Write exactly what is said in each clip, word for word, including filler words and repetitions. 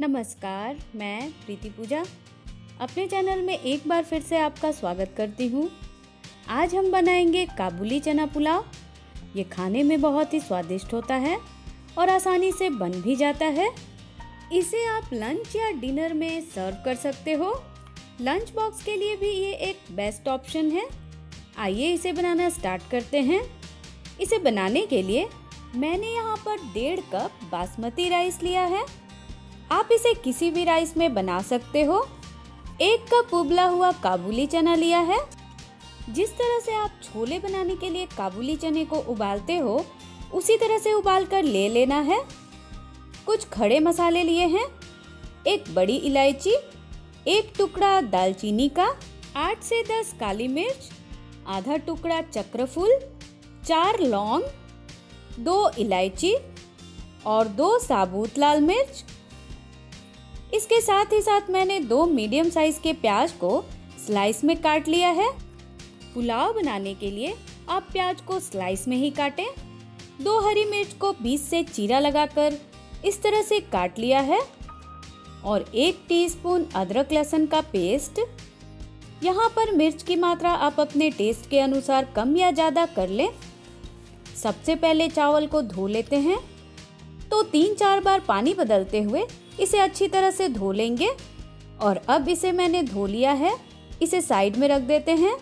नमस्कार, मैं प्रीति पूजा अपने चैनल में एक बार फिर से आपका स्वागत करती हूँ। आज हम बनाएंगे काबुली चना पुलाव। ये खाने में बहुत ही स्वादिष्ट होता है और आसानी से बन भी जाता है। इसे आप लंच या डिनर में सर्व कर सकते हो। लंच बॉक्स के लिए भी ये एक बेस्ट ऑप्शन है। आइए इसे बनाना स्टार्ट करते हैं। इसे बनाने के लिए मैंने यहाँ पर डेढ़ कप बासमती राइस लिया है। आप इसे किसी भी राइस में बना सकते हो। एक कप उबला हुआ काबुली चना लिया है। जिस तरह से आप छोले बनाने के लिए काबुली चने को उबालते हो, उसी तरह से उबाल कर ले लेना है। कुछ खड़े मसाले लिए हैं, एक बड़ी इलायची, एक टुकड़ा दालचीनी का, आठ से दस काली मिर्च, आधा टुकड़ा चक्रफूल, चार लौंग, दो इलायची और दो साबुत लाल मिर्च। इसके साथ ही साथ मैंने दो मीडियम साइज के प्याज को स्लाइस में काट लिया है। पुलाव बनाने के लिए आप प्याज को स्लाइस में ही काटें। दो हरी मिर्च को बीच से चीरा लगाकर इस तरह से काट लिया है और एक टीस्पून अदरक लहसुन का पेस्ट। यहाँ पर मिर्च की मात्रा आप अपने टेस्ट के अनुसार कम या ज़्यादा कर लें। सबसे पहले चावल को धो लेते हैं, तो तीन चार बार पानी बदलते हुए इसे अच्छी तरह से धो लेंगे। और अब इसे मैंने धो लिया है, इसे साइड में रख देते हैं।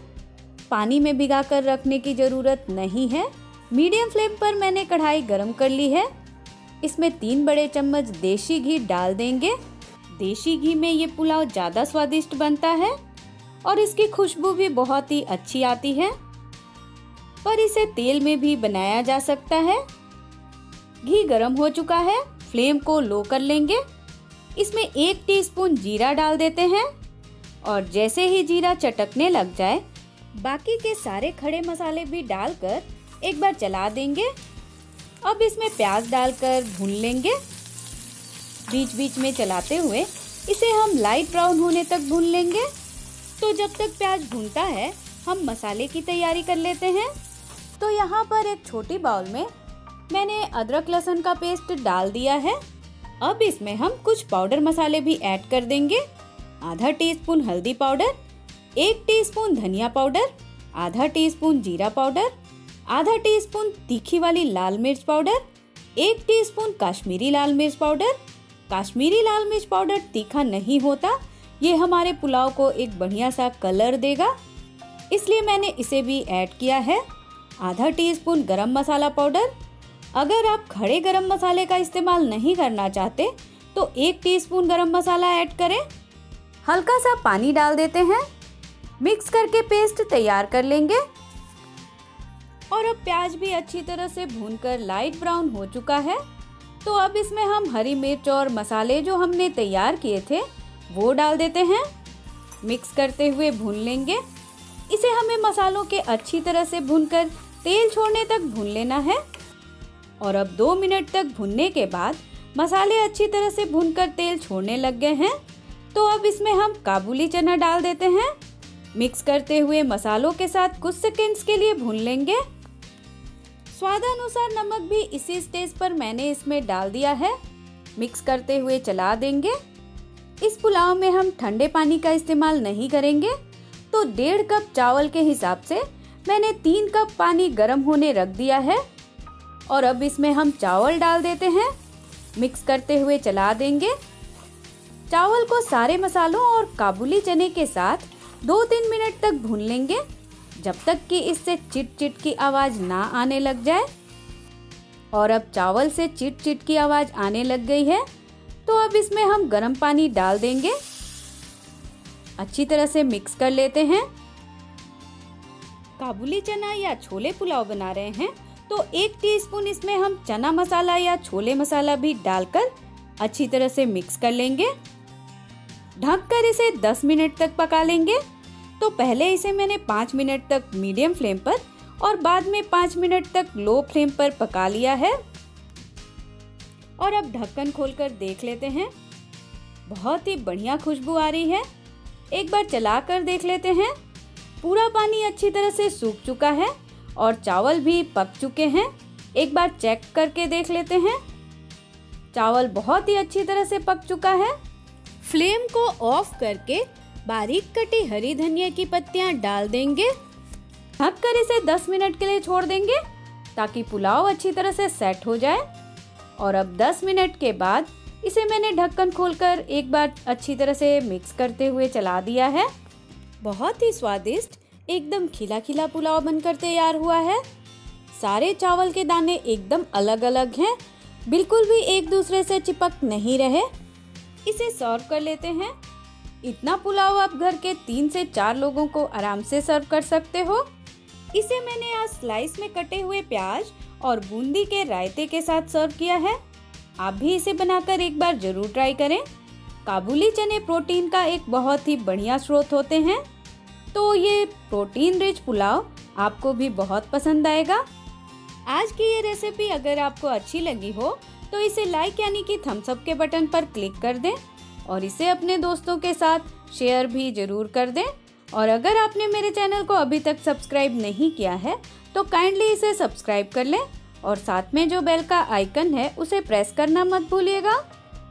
पानी में भिगा कर रखने की ज़रूरत नहीं है। मीडियम फ्लेम पर मैंने कढ़ाई गरम कर ली है। इसमें तीन बड़े चम्मच देसी घी डाल देंगे। देसी घी में ये पुलाव ज़्यादा स्वादिष्ट बनता है और इसकी खुशबू भी बहुत ही अच्छी आती है। पर इसे तेल में भी बनाया जा सकता है। घी गरम हो चुका है, फ्लेम को लो कर लेंगे। इसमें एक टीस्पून जीरा डाल देते हैं और जैसे ही जीरा चटकने लग जाए, बाकी के सारे खड़े मसाले भी डालकर एक बार चला देंगे। अब इसमें प्याज डालकर भून लेंगे। बीच बीच में चलाते हुए इसे हम लाइट ब्राउन होने तक भून लेंगे। तो जब तक प्याज भूनता है, हम मसाले की तैयारी कर लेते हैं। तो यहाँ पर एक छोटी बाउल में मैंने अदरक लहसुन का पेस्ट डाल दिया है। अब इसमें हम कुछ पाउडर मसाले भी ऐड कर देंगे। आधा टीस्पून हल्दी पाउडर, एक टीस्पून धनिया पाउडर, आधा टीस्पून जीरा पाउडर, आधा टीस्पून तीखी वाली लाल मिर्च पाउडर, एक टीस्पून कश्मीरी लाल मिर्च पाउडर। कश्मीरी लाल मिर्च पाउडर तीखा नहीं होता, ये हमारे पुलाव को एक बढ़िया सा कलर देगा, इसलिए मैंने इसे भी ऐड किया है। आधा टीस्पून गरम मसाला पाउडर। अगर आप खड़े गरम मसाले का इस्तेमाल नहीं करना चाहते तो एक टीस्पून गरम मसाला ऐड करें। हल्का सा पानी डाल देते हैं, मिक्स करके पेस्ट तैयार कर लेंगे। और अब प्याज भी अच्छी तरह से भूनकर लाइट ब्राउन हो चुका है, तो अब इसमें हम हरी मिर्च और मसाले जो हमने तैयार किए थे वो डाल देते हैं। मिक्स करते हुए भून लेंगे। इसे हमें मसालों के अच्छी तरह से भूनकर तेल छोड़ने तक भून लेना है। और अब दो मिनट तक भुनने के बाद मसाले अच्छी तरह से भुनकर तेल छोड़ने लग गए हैं, तो अब इसमें हम काबुली चना डाल देते हैं। मिक्स करते हुए मसालों के साथ कुछ सेकंड्स के लिए भून लेंगे। स्वादानुसार नमक भी इसी स्टेज पर मैंने इसमें डाल दिया है। मिक्स करते हुए चला देंगे। इस पुलाव में हम ठंडे पानी का इस्तेमाल नहीं करेंगे, तो डेढ़ कप चावल के हिसाब से मैंने तीन कप पानी गर्म होने रख दिया है। और अब इसमें हम चावल डाल देते हैं। मिक्स करते हुए चला देंगे। चावल को सारे मसालों और काबुली चने के साथ दो तीन मिनट तक भून लेंगे, जब तक कि इससे चिट चिट की आवाज़ ना आने लग जाए। और अब चावल से चिट चिट की आवाज़ आने लग गई है, तो अब इसमें हम गर्म पानी डाल देंगे। अच्छी तरह से मिक्स कर लेते हैं। काबुली चना या छोले पुलाव बना रहे हैं, तो एक टीस्पून इसमें हम चना मसाला या छोले मसाला भी डालकर अच्छी तरह से मिक्स कर लेंगे। ढककर इसे दस मिनट तक पका लेंगे। तो पहले इसे मैंने पाँच मिनट तक मीडियम फ्लेम पर और बाद में पाँच मिनट तक लो फ्लेम पर पका लिया है। और अब ढक्कन खोलकर देख लेते हैं। बहुत ही बढ़िया खुशबू आ रही है। एक बार चला कर देख लेते हैं। पूरा पानी अच्छी तरह से सूख चुका है और चावल भी पक चुके हैं। एक बार चेक करके देख लेते हैं। चावल बहुत ही अच्छी तरह से पक चुका है। फ्लेम को ऑफ करके बारीक कटी हरी धनिया की पत्तियां डाल देंगे। ढक कर इसे दस मिनट के लिए छोड़ देंगे ताकि पुलाव अच्छी तरह से सेट हो जाए। और अब दस मिनट के बाद इसे मैंने ढक्कन खोलकर एक बार अच्छी तरह से मिक्स करते हुए चला दिया है। बहुत ही स्वादिष्ट एकदम खिला खिला पुलाव बनकर तैयार हुआ है। सारे चावल के दाने एकदम अलग अलग हैं, बिल्कुल भी एक दूसरे से चिपक नहीं रहे। इसे सर्व कर लेते हैं। इतना पुलाव आप घर के तीन से चार लोगों को आराम से सर्व कर सकते हो। इसे मैंने आज स्लाइस में कटे हुए प्याज और बूंदी के रायते के साथ सर्व किया है। आप भी इसे बनाकर एक बार जरूर ट्राई करें। काबुली चने प्रोटीन का एक बहुत ही बढ़िया स्रोत होते हैं, तो ये प्रोटीन रिच पुलाव आपको भी बहुत पसंद आएगा। आज की ये रेसिपी अगर आपको अच्छी लगी हो तो इसे लाइक यानी कि थम्स अप के बटन पर क्लिक कर दें और इसे अपने दोस्तों के साथ शेयर भी जरूर कर दें। और अगर आपने मेरे चैनल को अभी तक सब्सक्राइब नहीं किया है तो काइंडली इसे सब्सक्राइब कर लें और साथ में जो बेल का आइकन है उसे प्रेस करना मत भूलिएगा,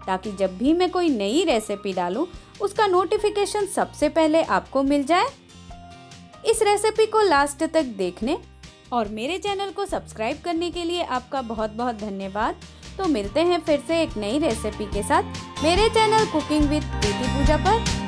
ताकि जब भी मैं कोई नई रेसिपी डालूं उसका नोटिफिकेशन सबसे पहले आपको मिल जाए। इस रेसिपी को लास्ट तक देखने और मेरे चैनल को सब्सक्राइब करने के लिए आपका बहुत बहुत धन्यवाद। तो मिलते हैं फिर से एक नई रेसिपी के साथ मेरे channel cooking with Preeti Pooja पर।